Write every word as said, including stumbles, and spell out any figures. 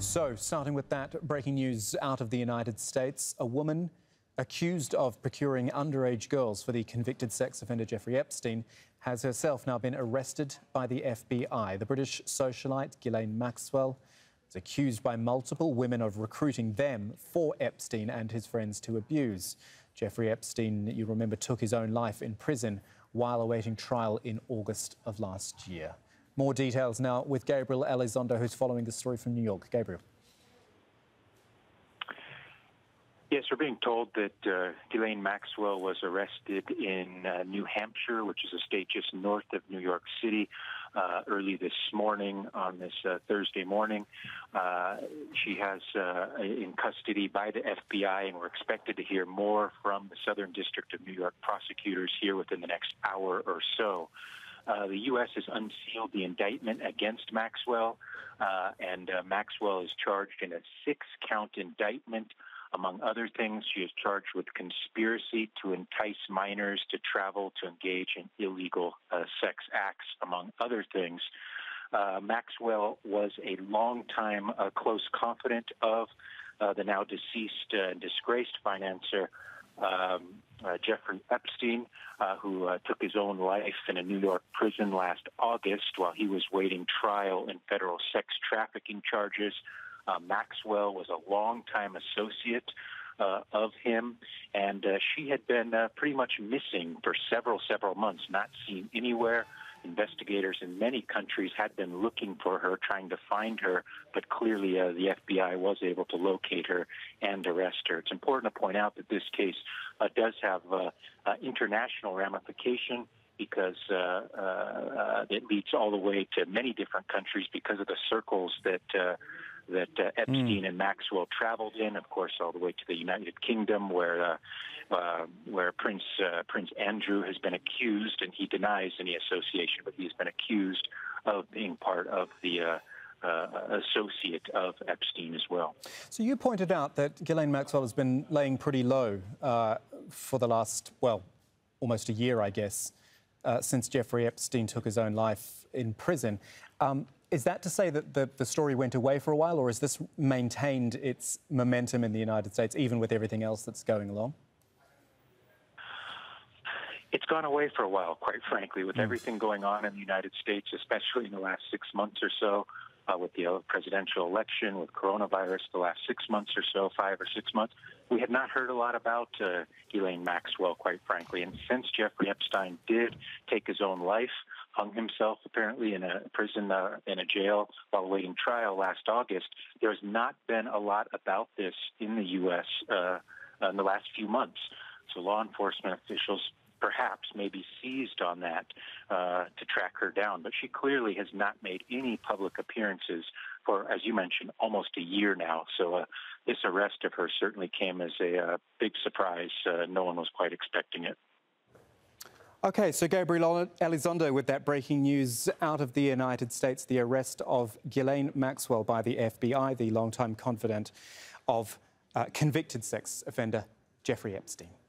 So, starting with that, breaking news out of the United States, a woman accused of procuring underage girls for the convicted sex offender Jeffrey Epstein has herself now been arrested by the F B I. The British socialite Ghislaine Maxwell is accused by multiple women of recruiting them for Epstein and his friends to abuse. Jeffrey Epstein, you remember, took his own life in prison while awaiting trial in August of last year. More details now with Gabriel Elizondo, who's following the story from New York. Gabriel. Yes, we're being told that uh, Ghislaine Maxwell was arrested in uh, New Hampshire, which is a state just north of New York City, uh, early this morning on this uh, Thursday morning. Uh, she has uh, in custody by the F B I, and we're expected to hear more from the Southern District of New York prosecutors here within the next hour or so. Uh, the U S has unsealed the indictment against Maxwell, uh, and uh, Maxwell is charged in a six-count indictment. Among other things, she is charged with conspiracy to entice minors to travel to engage in illegal uh, sex acts, among other things. Uh, Maxwell was a longtime uh, close confidant of uh, the now deceased and uh, disgraced financier, um, uh, Jeffrey Epstein, uh, who uh, took his own life in a New York prison last August while he was waiting trial in federal sex trafficking charges. Uh, Maxwell was a longtime associate uh, of him, and uh, she had been uh, pretty much missing for several, several months, not seen anywhere. Investigators in many countries had been looking for her, trying to find her, but clearly uh, the F B I was able to locate her and arrest her. It's important to point out that this case uh, does have uh, uh, international ramification, because uh, uh, uh, it leads all the way to many different countries because of the circles that uh, that uh, Epstein mm. and Maxwell traveled in, of course, all the way to the United Kingdom, where uh, uh, where Prince uh, Prince Andrew has been accused, and he denies any association, but he's been accused of being part of the uh, uh, associate of Epstein as well. So you pointed out that Ghislaine Maxwell has been laying pretty low uh, for the last, well, almost a year, I guess, uh, since Jeffrey Epstein took his own life in prison. Um, Is that to say that the, the story went away for a while, or has this maintained its momentum in the United States, even with everything else that's going along? It's gone away for a while, quite frankly, with mm. everything going on in the United States, especially in the last six months or so, uh, with the presidential election, with coronavirus, the last six months or so, five or six months. We had not heard a lot about uh, Ghislaine Maxwell, quite frankly. And since Jeffrey Epstein did take his own life, hung himself apparently in a prison, uh, in a jail while awaiting trial last August, there has not been a lot about this in the U S uh, in the last few months. So law enforcement officials perhaps maybe seized on that uh, to track her down. But she clearly has not made any public appearances for, as you mentioned, almost a year now. So uh, this arrest of her certainly came as a uh, big surprise. Uh, no one was quite expecting it. OK, so Gabriel Elizondo with that breaking news out of the United States, the arrest of Ghislaine Maxwell by the F B I, the longtime confidant of uh, convicted sex offender Jeffrey Epstein.